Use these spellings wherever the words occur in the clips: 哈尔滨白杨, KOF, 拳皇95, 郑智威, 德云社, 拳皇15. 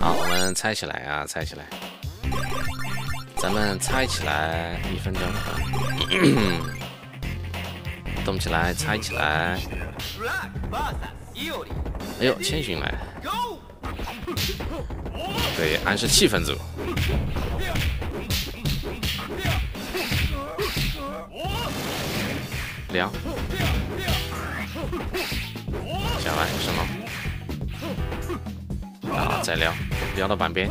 好，我们猜起来啊，猜起来，咱们猜起来，1分钟啊。动起来，猜起来！哎呦，千寻来了！对，暗示气氛组。聊。想来什么？啊，再聊，聊到半边，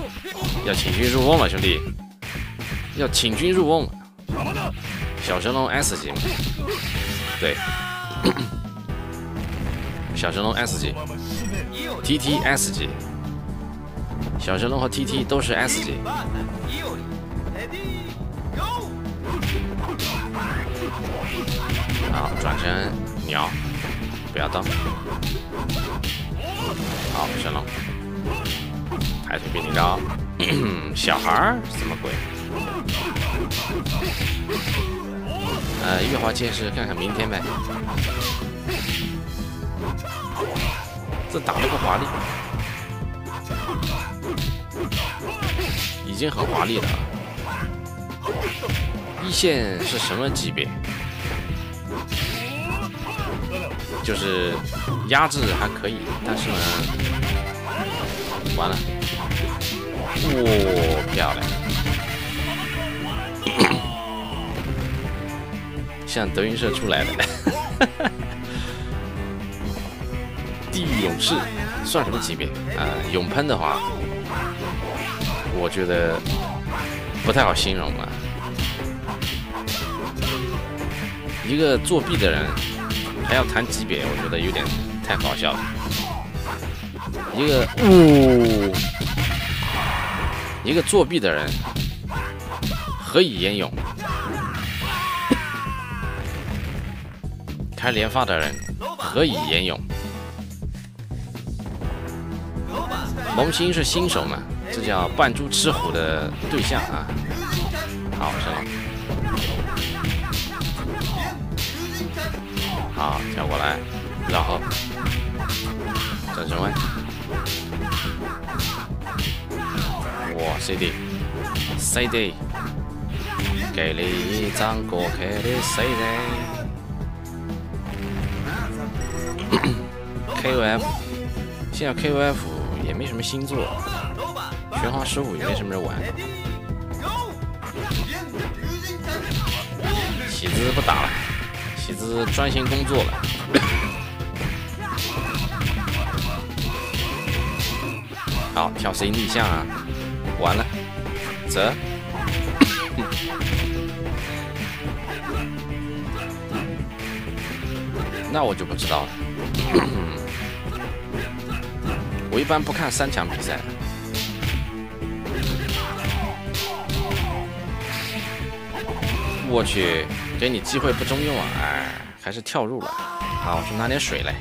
要请君入瓮了，兄弟！要请君入瓮了。小神龙 S 级。 对，小神龙 S 级 ，TT S 级，小神龙和 TT 都是 S 级。好，转身鸟，不要动。好，神龙，抬腿并挺高。小孩儿什么鬼？ 月华剑士，看看明天呗。这打了个华丽，已经很华丽了。一线是什么级别？就是压制还可以，但是呢，完了，哇，漂亮！像德云社出来的地狱勇士算什么级别啊？勇喷的话，我觉得不太好形容啊。一个作弊的人还要谈级别，我觉得有点太搞笑了。一个一个作弊的人何以言勇？ 开连发的人何以言勇？萌新是新手嘛，这叫扮猪吃虎的对象啊。好，上了。好，跳过来，然后转身弯。哇 ，CD，CD， 给你一张过去的 CD。 KOF， 现在 KOF 也没什么新作，拳皇15也没什么人玩。喜子不打了，喜子专心工作了。好，跳谁逆向啊？完了，走。那我就不知道了。 我一般不看3强比赛，我去，给你机会不中用啊！哎，还是跳入了。好，我去拿点水来。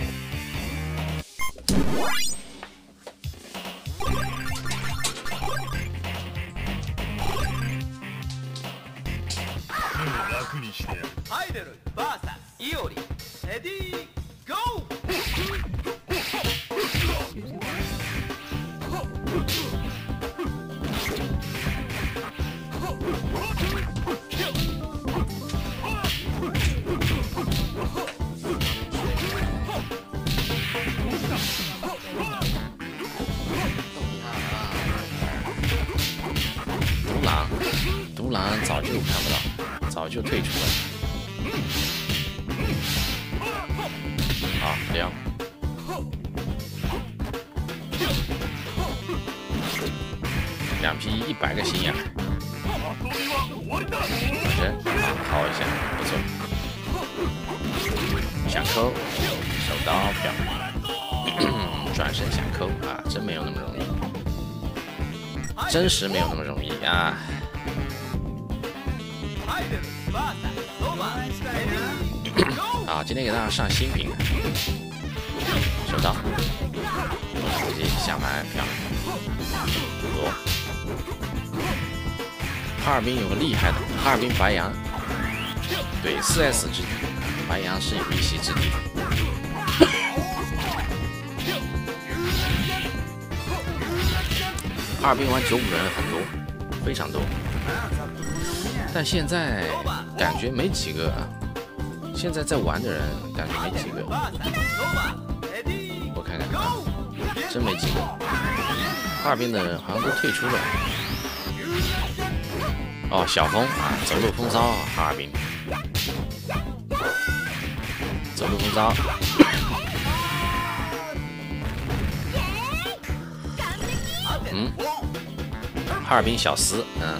独狼早就看不到，早就退出了。好，聊。 2批100个心眼，转身掏一下，不错。想抠，手刀漂亮。转身想抠啊，真没有那么容易，真实没有那么容易啊。好，今天给大家上新品，手刀，手机下盘漂亮，左。 哈尔滨有个厉害的哈尔滨白杨，对4S 之地，白杨是有一席之地。哈尔滨玩95的人很多，非常多。但现在感觉没几个啊，现在在玩的人感觉没几个。我看看啊，真没几个。哈尔滨的人好像都退出了。哦，小风啊，走路风骚，哈尔滨。 走路风骚，嗯，哈尔滨小司，嗯，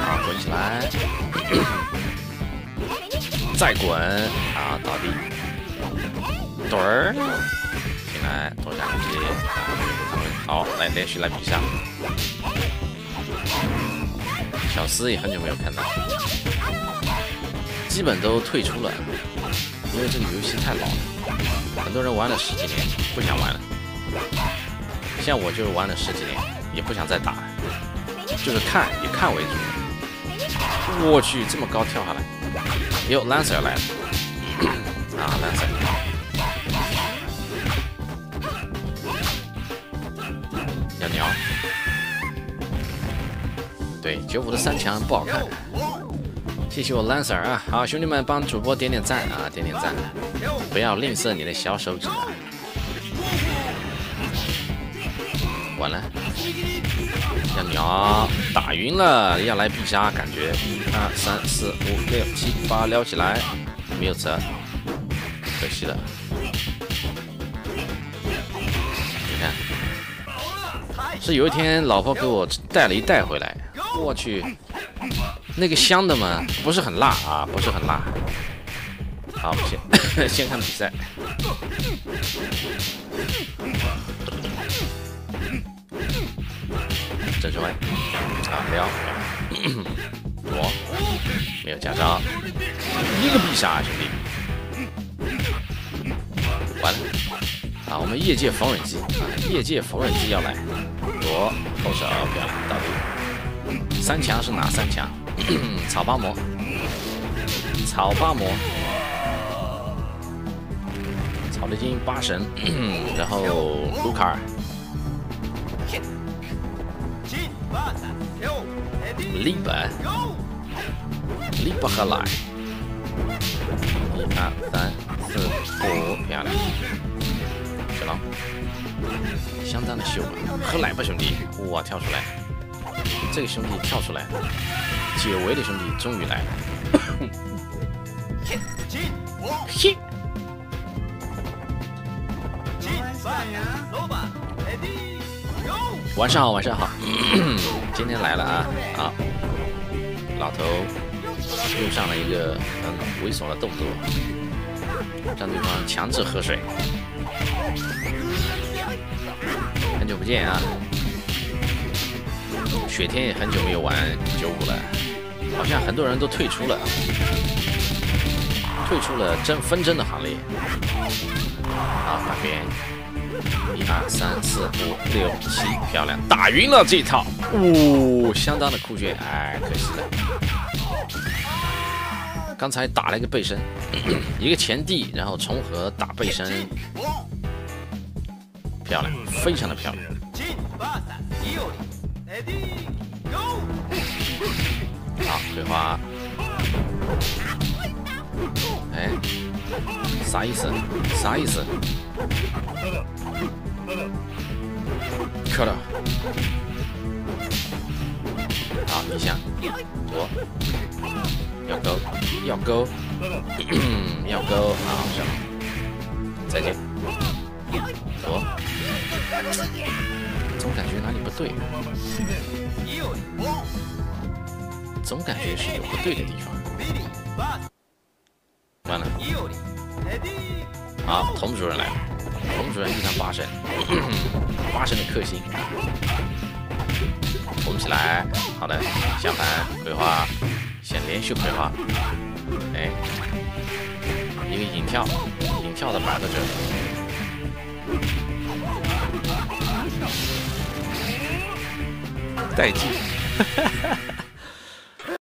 啊，滚起来，再滚，啊，倒地，墩儿，进来，多下攻击，好，来连续来比一下。 小司也很久没有看到，基本都退出了，因为这个游戏太老了，很多人玩了十几年不想玩了。像我就玩了十几年，也不想再打，就是看以看为主。我去，这么高跳下来，哟，蓝色来了，啊，蓝色。鸟鸟。 对95的三强不好看，谢谢我 Lancer 啊！好，兄弟们帮主播点点赞啊，点点赞，不要吝啬你的小手指啊！完了，要鸟打晕了，要来必杀，感觉1、2、3、4、5、6、7、8撩起来，没有车，可惜了。你看，是有一天老婆给我带了一袋回来。 我去，那个香的嘛，不是很辣啊，不是很辣。好，先看比赛。郑智威啊，撩，躲，没有假招，一个必杀，兄弟。完了啊，我们业界缝纫机啊，业界缝纫机要来，躲，后手，不要倒地。 三强是哪三强？草巴魔，草巴魔，草地精八神，然后卢卡尔，利本，利巴赫莱，1、2、3、4、5，漂亮，小狼，相当的秀啊！喝奶吧，兄弟，哇，跳出来！ 这个兄弟跳出来了，久违的兄弟终于来了。嘿，晚上好，晚上好，今天来了啊啊！老头用上了一个很猥琐的动作，让对方强制喝水。很久不见啊！ 雪天也很久没有玩95了，好像很多人都退出了，退出了纷争的行列。好，打边，1、2、3、4、5、6、7，漂亮，打晕了这一套，哦，相当的酷炫，哎，可惜了。刚才打了一个背身，一个前地，然后重合打背身，漂亮，非常的漂亮。 好，葵花。哎，啥意思？啥意思？漂亮！好，逆向，左，要勾，要勾，要勾，好，行，再见，左。 总感觉哪里不对，总感觉是有不对的地方。完了，好，童主任来了，童主任遇上八神，八神的克星，红起来，好的，下盘葵花，先连续葵花，哎，一个引跳，引跳的摆到这里。 代替。